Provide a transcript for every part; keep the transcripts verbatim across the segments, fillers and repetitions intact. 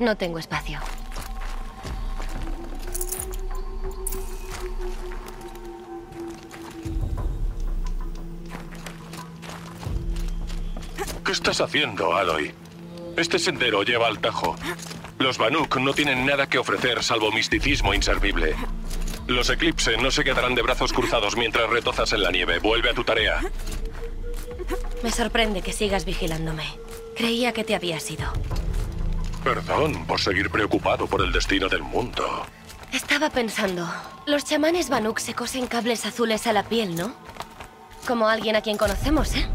No tengo espacio. ¿Qué estás haciendo, Aloy? Este sendero lleva al Tajo. Los Banuk no tienen nada que ofrecer salvo misticismo inservible. Los Eclipse no se quedarán de brazos cruzados mientras retozas en la nieve. Vuelve a tu tarea. Me sorprende que sigas vigilándome. Creía que te habías ido. Perdón por seguir preocupado por el destino del mundo. Estaba pensando, los chamanes Banuk se cosen cables azules a la piel, ¿no? Como alguien a quien conocemos, ¿eh?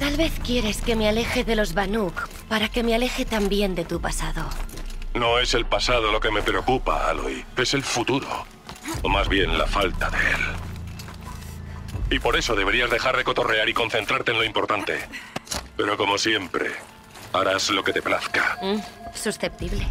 Tal vez quieres que me aleje de los Banuk para que me aleje también de tu pasado. No es el pasado lo que me preocupa, Aloy. Es el futuro. O más bien, la falta de él. Y por eso deberías dejar de cotorrear y concentrarte en lo importante. Pero como siempre, harás lo que te plazca. Mm, susceptible.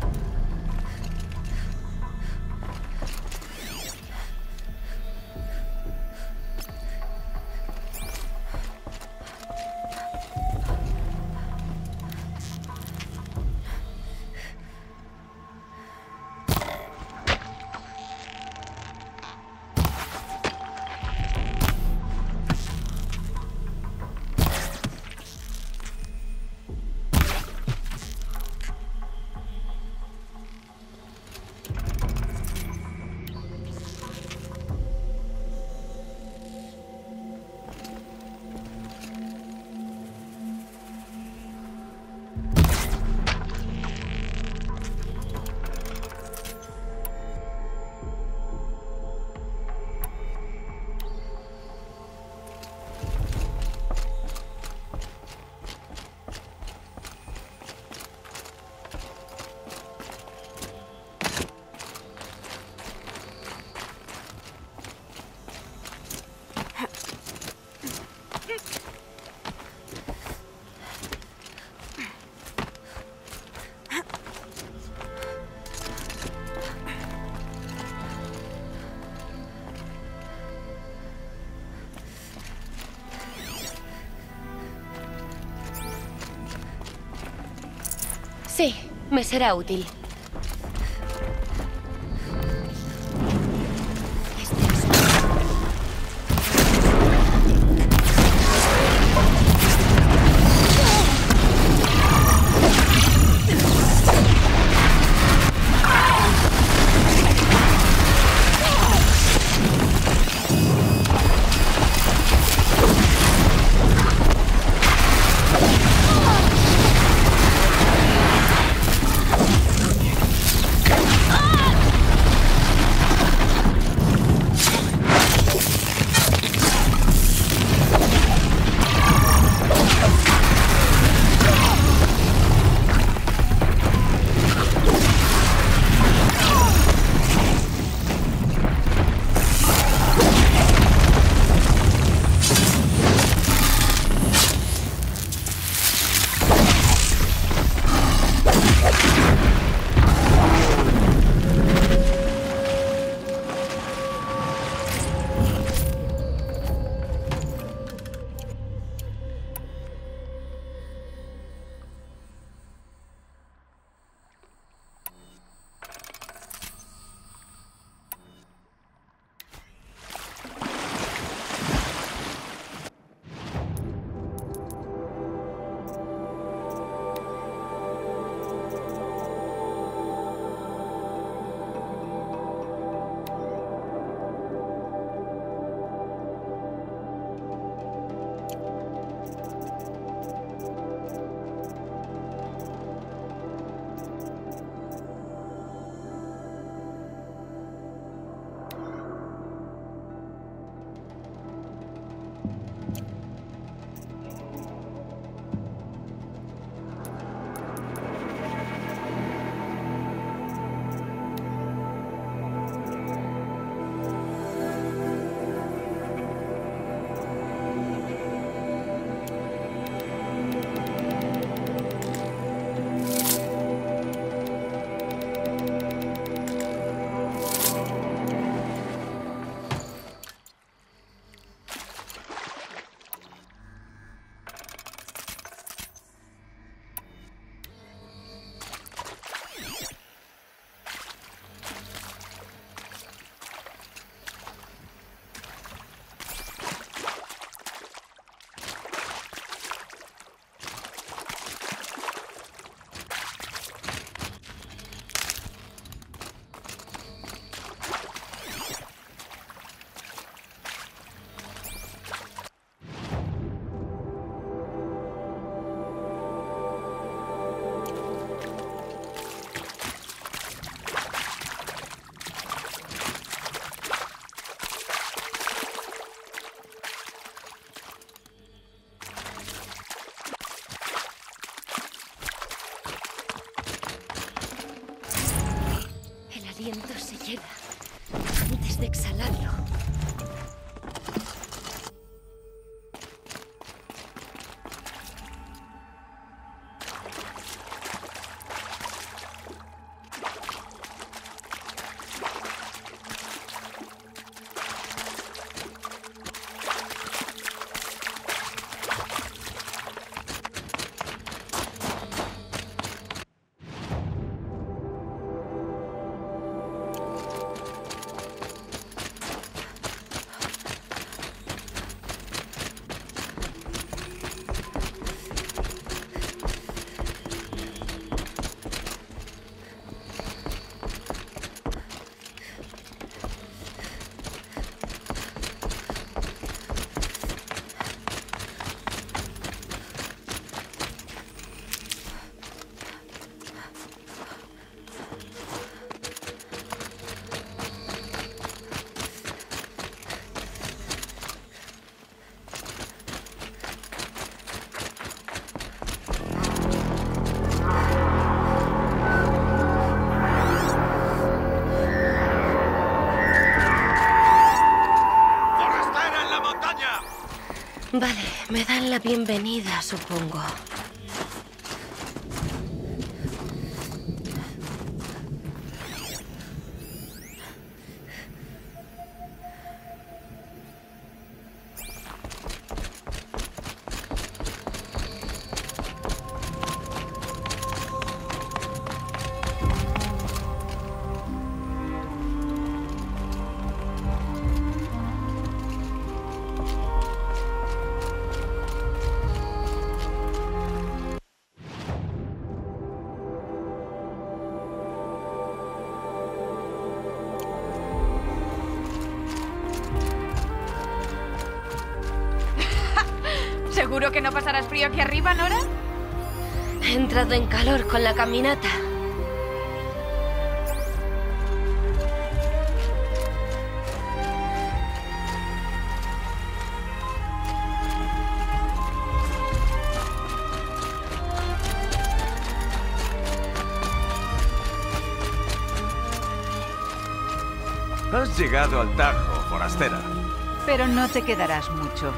Sí, me será útil. de exhalarlo. Vale, me dan la bienvenida, supongo. ¿Seguro que no pasarás frío aquí arriba, Nora? He entrado en calor con la caminata. Has llegado al Tajo, forastera. Pero no te quedarás mucho.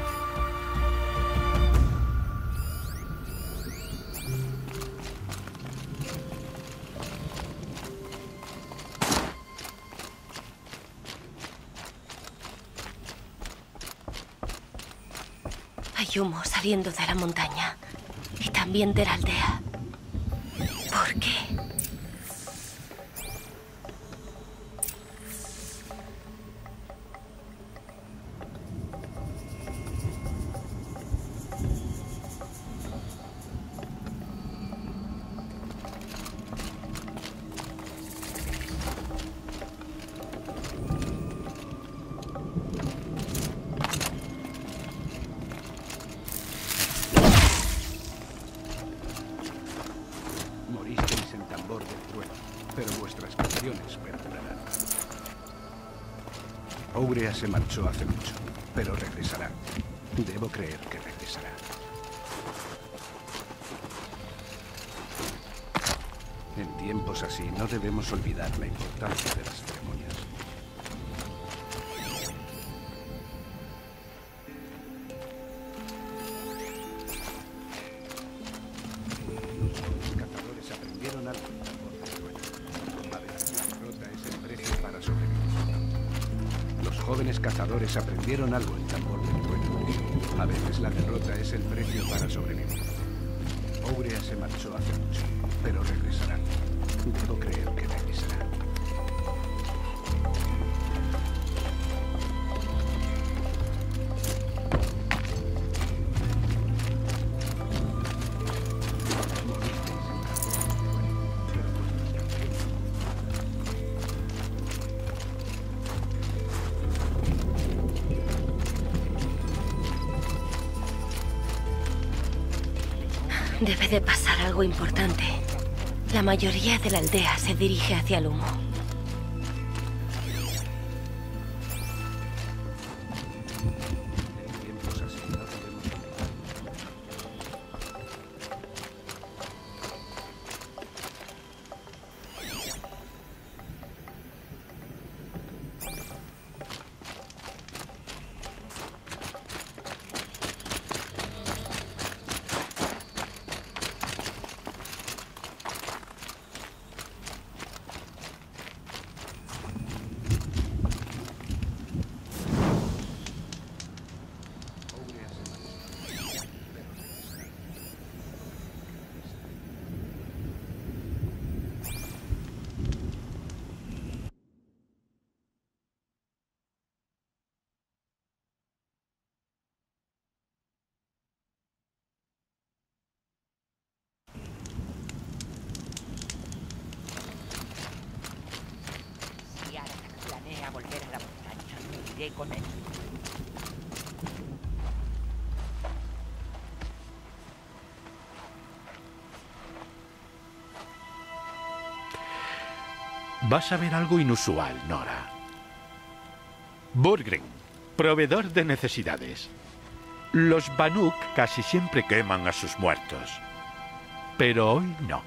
Humo saliendo de la montaña y también de la aldea. ¿Por qué? Ourea se marchó hace mucho, pero regresará. Debo creer que regresará. En tiempos así no debemos olvidar la importancia de las ceremonias. Cazadores aprendieron algo en Tambor del Trueno. A veces la derrota es el precio para sobrevivir. Ourea se marchó hace mucho, pero regresará. Debo creer que regresará. Debe de pasar algo importante. La mayoría de la aldea se dirige hacia el humo. iré con él. Vas a ver algo inusual, Nora. Burgren, proveedor de necesidades. Los Banuk casi siempre queman a sus muertos, pero hoy no.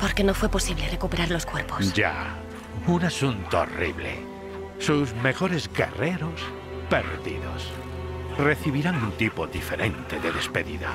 Porque no fue posible recuperar los cuerpos. Ya, un asunto horrible. Sus mejores guerreros perdidos. Recibirán un tipo diferente de despedida.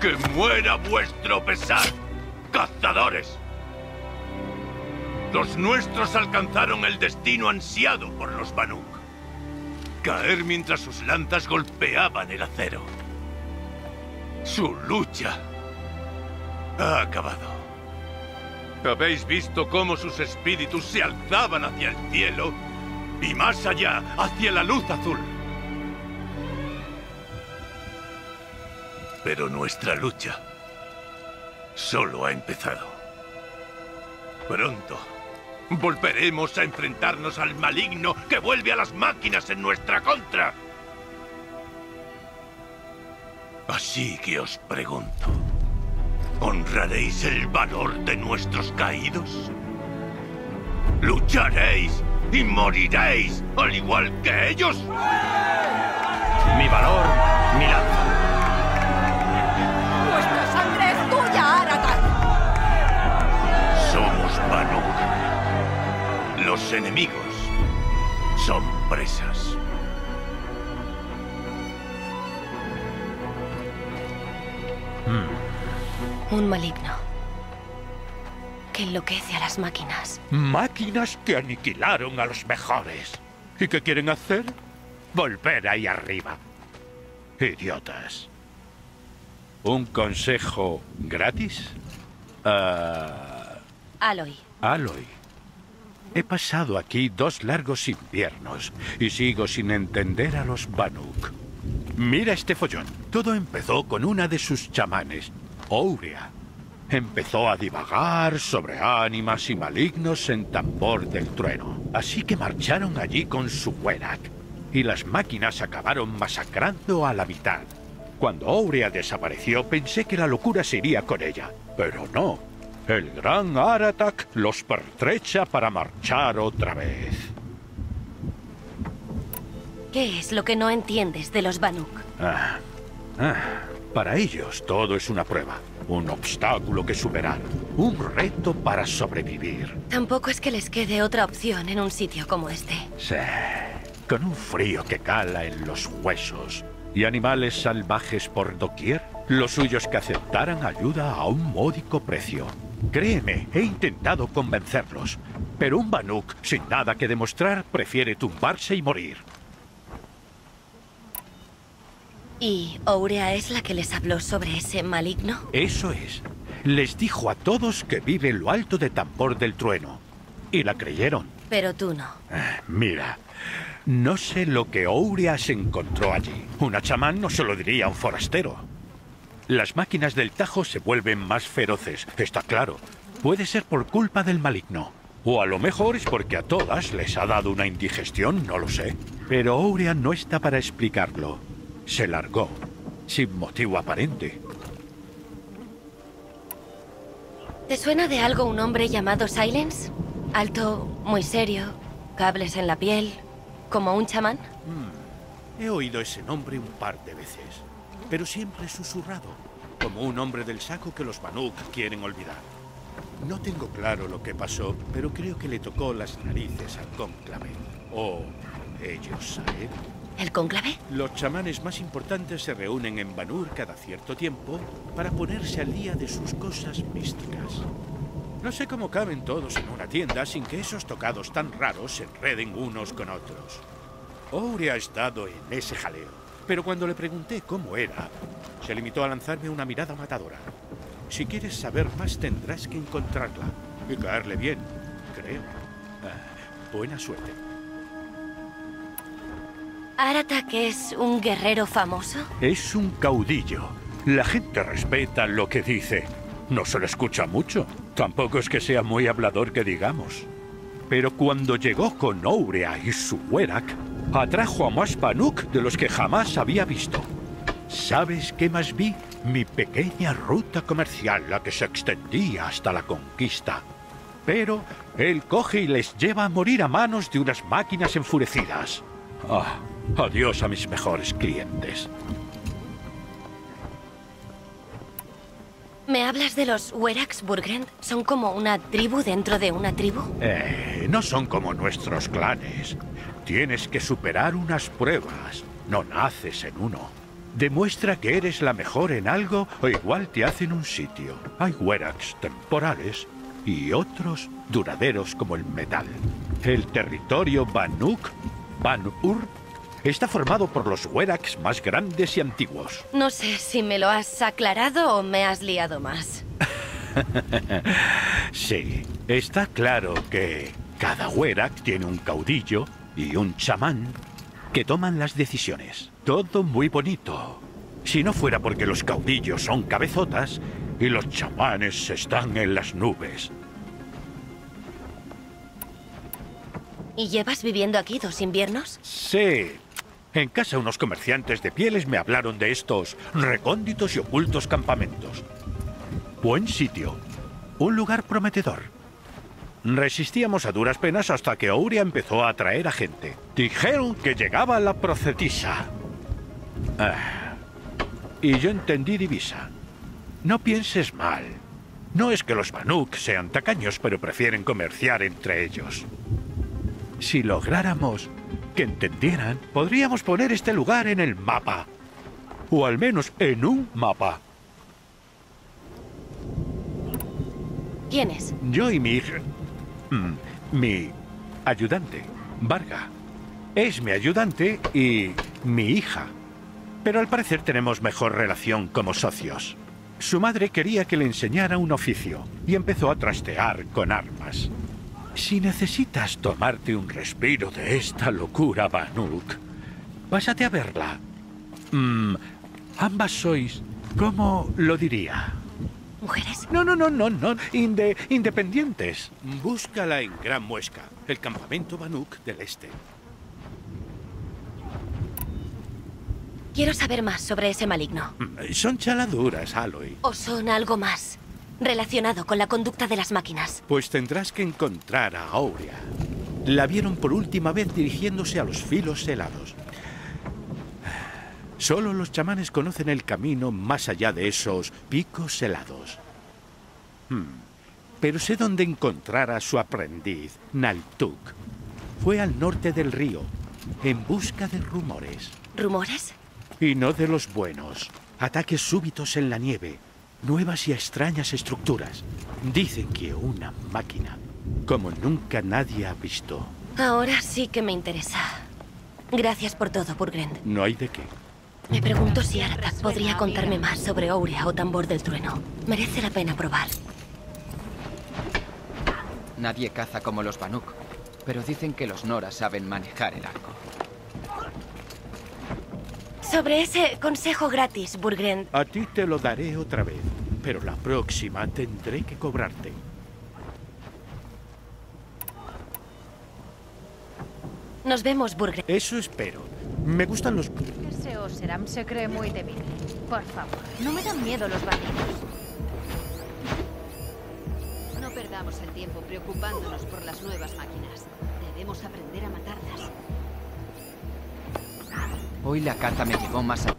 ¡Que muera vuestro pesar, cazadores! Los nuestros alcanzaron el destino ansiado por los Banuk. Caer mientras sus lanzas golpeaban el acero. Su lucha ha acabado. Habéis visto cómo sus espíritus se alzaban hacia el cielo y más allá, hacia la luz azul. Pero nuestra lucha solo ha empezado. Pronto volveremos a enfrentarnos al maligno que vuelve a las máquinas en nuestra contra. Así que os pregunto, ¿honraréis el valor de nuestros caídos? ¿Lucharéis y moriréis al igual que ellos? Mi valor, mi lanza. Banur. Los enemigos son presas. Mm. Un maligno que enloquece a las máquinas. Máquinas que aniquilaron a los mejores. ¿Y qué quieren hacer? Volver ahí arriba. Idiotas. ¿Un consejo gratis? Uh... Aloy. Aloy, he pasado aquí dos largos inviernos y sigo sin entender a los Banuk. Mira este follón. Todo empezó con una de sus chamanes, Ourea. Empezó a divagar sobre ánimas y malignos en Tambor del Trueno. Así que marcharon allí con su werak y las máquinas acabaron masacrando a la mitad. Cuando Ourea desapareció pensé que la locura se iría con ella, pero no. El gran Aratak los pertrecha para marchar otra vez. ¿Qué es lo que no entiendes de los Banuk? Ah, ah, para ellos todo es una prueba, un obstáculo que superar, un reto para sobrevivir. Tampoco es que les quede otra opción en un sitio como este. Sí, con un frío que cala en los huesos y animales salvajes por doquier. Los suyos que aceptaran ayuda a un módico precio. Créeme, he intentado convencerlos, pero un Banuk sin nada que demostrar prefiere tumbarse y morir. ¿Y Ourea es la que les habló sobre ese maligno? Eso es. Les dijo a todos que vive en lo alto de Tambor del Trueno. Y la creyeron. Pero tú no. Mira, No sé lo que Ourea se encontró allí. Una chamán no se lo diría a un forastero. Las máquinas del Tajo se vuelven más feroces, está claro. Puede ser por culpa del maligno. O a lo mejor es porque a todas les ha dado una indigestión, no lo sé. Pero Ourea no está para explicarlo. Se largó, sin motivo aparente. ¿Te suena de algo un hombre llamado Silence? Alto, muy serio, cables en la piel, como un chamán. Hmm. He oído ese nombre un par de veces, pero siempre susurrado, como un hombre del saco que los Banuk quieren olvidar. No tengo claro lo que pasó, pero creo que le tocó las narices al cónclave. O ellos a él. ¿El cónclave? Los chamanes más importantes se reúnen en Banur cada cierto tiempo para ponerse al día de sus cosas místicas. No sé cómo caben todos en una tienda sin que esos tocados tan raros se enreden unos con otros. Ourea ha estado en ese jaleo, pero cuando le pregunté cómo era, se limitó a lanzarme una mirada matadora. Si quieres saber más, tendrás que encontrarla y caerle bien, creo. Ah, buena suerte. ¿Aratak es un guerrero famoso? Es un caudillo. La gente respeta lo que dice. No se lo escucha mucho. Tampoco es que sea muy hablador que digamos. Pero cuando llegó con Ourea y su werak, atrajo a más Banuk de los que jamás había visto. ¿Sabes qué más vi? Mi pequeña ruta comercial, la que se extendía hasta la conquista. Pero él coge y les lleva a morir a manos de unas máquinas enfurecidas. Ah, adiós a mis mejores clientes. ¿Me hablas de los weraks, Burgren? ¿Son como una tribu dentro de una tribu? Eh, no son como nuestros clanes. Tienes que superar unas pruebas. No naces en uno. Demuestra que eres la mejor en algo o igual te hacen un sitio. Hay weraks temporales y otros duraderos como el metal. El territorio Banuk, Banur, está formado por los weraks más grandes y antiguos. No sé si me lo has aclarado o me has liado más. Sí, está claro que cada werak tiene un caudillo y un chamán que toman las decisiones. Todo muy bonito. Si no fuera porque los caudillos son cabezotas y los chamanes están en las nubes. ¿Y llevas viviendo aquí dos inviernos? Sí. En casa unos comerciantes de pieles me hablaron de estos recónditos y ocultos campamentos. Buen sitio. Un lugar prometedor. Resistíamos a duras penas hasta que Ourea empezó a atraer a gente. Dijeron que llegaba la profetisa. Ah, y yo entendí divisa. No pienses mal. No es que los Banuk sean tacaños, pero prefieren comerciar entre ellos. Si lográramos que entendieran, podríamos poner este lugar en el mapa. O al menos en un mapa. ¿Quién es? Yo y mi hija... Mi ayudante, Varga, es mi ayudante y mi hija. Pero al parecer tenemos mejor relación como socios. Su madre quería que le enseñara un oficio y empezó a trastear con armas. Si necesitas tomarte un respiro de esta locura, Banuk, pásate a verla. Mm, ambas sois, ¿cómo lo diría? ¿Mujeres? No, no, no, no, no. Inde, independientes. Búscala en Gran Muesca, el campamento Banuk del Este. Quiero saber más sobre ese maligno. Son chaladuras, Aloy. O son algo más, relacionado con la conducta de las máquinas. Pues tendrás que encontrar a Ourea. La vieron por última vez dirigiéndose a los filos helados. Solo los chamanes conocen el camino más allá de esos picos helados. Hmm. Pero sé dónde encontrar a su aprendiz, Naltuk. Fue al norte del río, en busca de rumores. ¿Rumores? Y no de los buenos. Ataques súbitos en la nieve, nuevas y extrañas estructuras. Dicen que una máquina, como nunca nadie ha visto. Ahora sí que me interesa. Gracias por todo, Burgren. No hay de qué. Me pregunto si Aratak podría contarme más sobre Ourea o Tambor del Trueno. Merece la pena probar. Nadie caza como los Banuk, pero dicen que los Nora saben manejar el arco. Sobre ese consejo gratis, Burgren. A ti te lo daré otra vez, pero la próxima tendré que cobrarte. Nos vemos, Burgren. Eso espero. Me gustan los... Ese Oseram se cree muy débil. Por favor, no me dan miedo los bandidos. No perdamos el tiempo preocupándonos por las nuevas máquinas. Debemos aprender a matarlas. Hoy la carta me llevó más allá.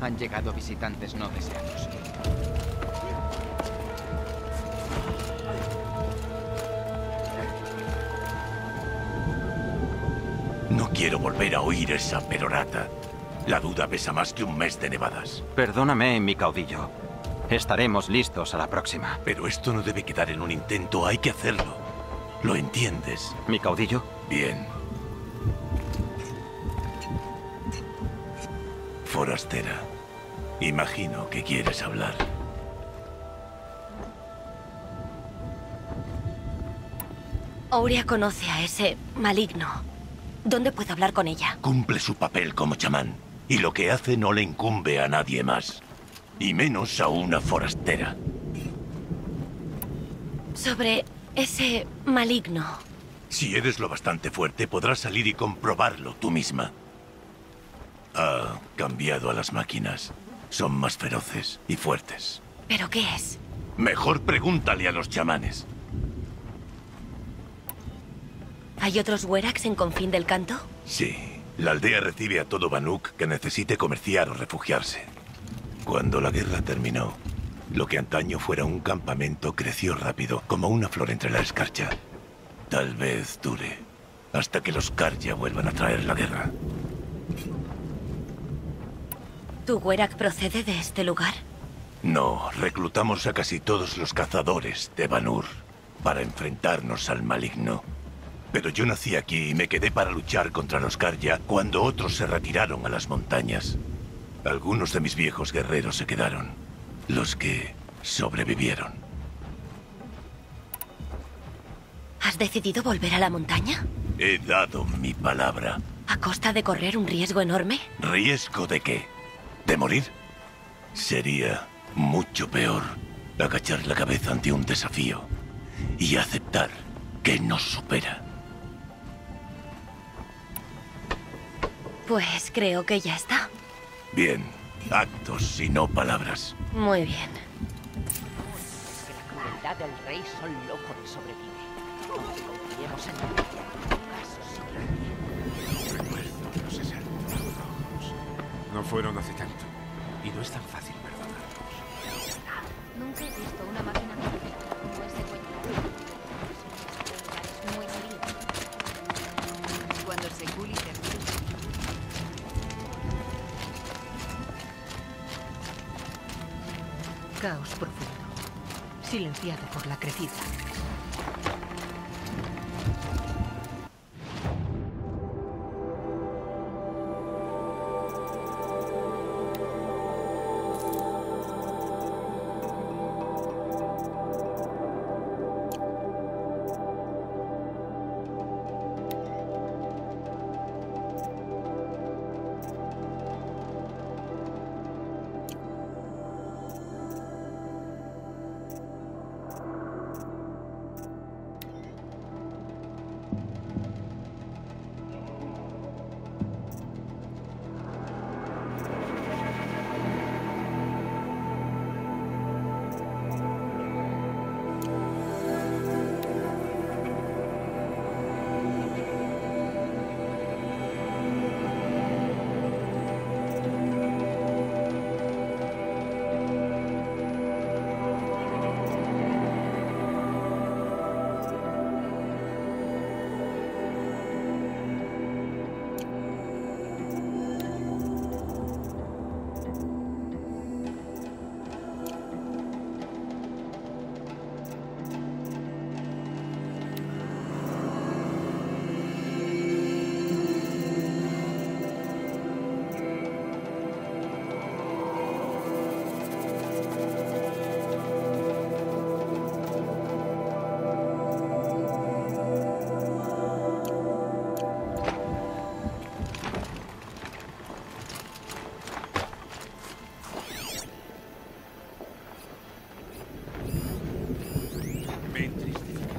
Han llegado visitantes no deseados. No quiero volver a oír esa perorata. La duda pesa más que un mes de nevadas. Perdóname, mi caudillo. Estaremos listos a la próxima. Pero esto no debe quedar en un intento. Hay que hacerlo. ¿Lo entiendes? ¿Mi caudillo? Bien. Forastera, imagino que quieres hablar. Ourea conoce a ese maligno. ¿Dónde puedo hablar con ella? Cumple su papel como chamán, y lo que hace no le incumbe a nadie más, y menos a una forastera. Sobre ese maligno. Si eres lo bastante fuerte, podrás salir y comprobarlo tú misma. Ha cambiado a las máquinas. Son más feroces y fuertes. ¿Pero qué es? Mejor pregúntale a los chamanes. ¿Hay otros weraks en Confín del Canto? Sí. La aldea recibe a todo Banuk que necesite comerciar o refugiarse. Cuando la guerra terminó, lo que antaño fuera un campamento creció rápido, como una flor entre la escarcha. Tal vez dure hasta que los Carja vuelvan a traer la guerra. ¿Tu werak procede de este lugar? No, reclutamos a casi todos los cazadores de Banur para enfrentarnos al maligno. Pero yo nací aquí y me quedé para luchar contra los Carja cuando otros se retiraron a las montañas. Algunos de mis viejos guerreros se quedaron, los que sobrevivieron. ¿Has decidido volver a la montaña? He dado mi palabra. ¿A costa de correr un riesgo enorme? ¿Riesgo de qué? ¿De morir? Sería mucho peor agachar la cabeza ante un desafío y aceptar que nos supera. Pues creo que ya está. Bien, actos y no palabras. Muy bien. La crueldad del rey son locos que sobrevive. Confiemos en él. No fueron hace tanto, y no es tan fácil perdonarlos. Nunca he visto una máquina como ese cuello. Cuando se culica. Caos profundo, silenciado por la crecida.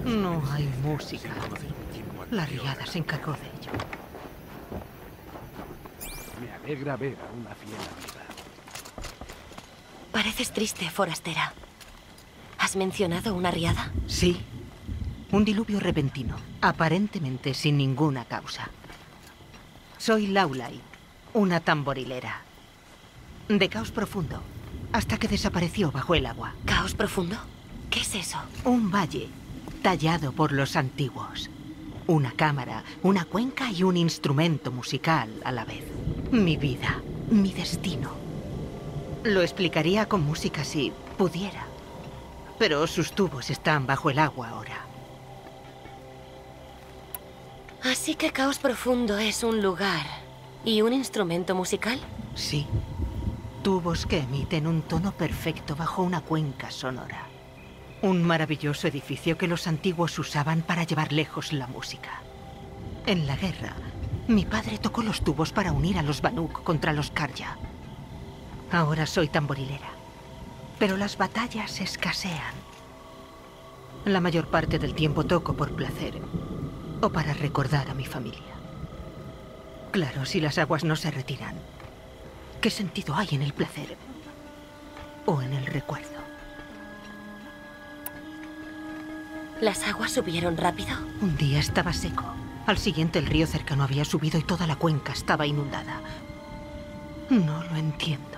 No hay música. La riada se encargó de ello. Me alegra ver a una fiel amiga. Pareces triste, forastera. ¿Has mencionado una riada? Sí. Un diluvio repentino, aparentemente sin ninguna causa. Soy Laulai, una tamborilera. De Caos Profundo, hasta que desapareció bajo el agua. ¿Caos Profundo? ¿Qué es eso? Un valle tallado por los antiguos. Una cámara, una cuenca y un instrumento musical a la vez. Mi vida, mi destino. Lo explicaría con música si pudiera, pero sus tubos están bajo el agua ahora. Así que Caos Profundo es un lugar y un instrumento musical. Sí, tubos que emiten un tono perfecto bajo una cuenca sonora. Un maravilloso edificio que los antiguos usaban para llevar lejos la música. En la guerra, mi padre tocó los tubos para unir a los Banuk contra los Carja. Ahora soy tamborilera, pero las batallas escasean. La mayor parte del tiempo toco por placer o para recordar a mi familia. Claro, si las aguas no se retiran, ¿qué sentido hay en el placer o en el recuerdo? ¿Las aguas subieron rápido? Un día estaba seco. Al siguiente el río cercano había subido y toda la cuenca estaba inundada. No lo entiendo.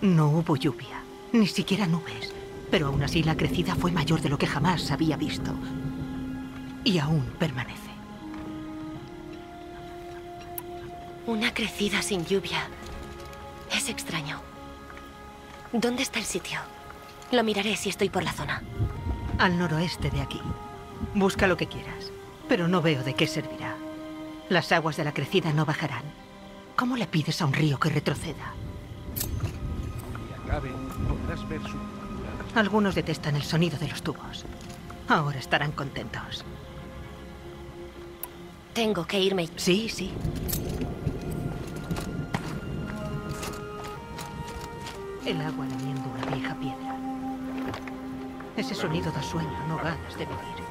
No hubo lluvia, ni siquiera nubes. Pero aún así la crecida fue mayor de lo que jamás había visto. Y aún permanece. Una crecida sin lluvia. Es extraño. ¿Dónde está el sitio? Lo miraré si estoy por la zona. Al noroeste de aquí. Busca lo que quieras, pero no veo de qué servirá. Las aguas de la crecida no bajarán. ¿Cómo le pides a un río que retroceda? Algunos detestan el sonido de los tubos. Ahora estarán contentos. Tengo que irme. Sí, sí. El agua lamiendo una vieja piedra. Ese sonido da sueño, no ganas de vivir.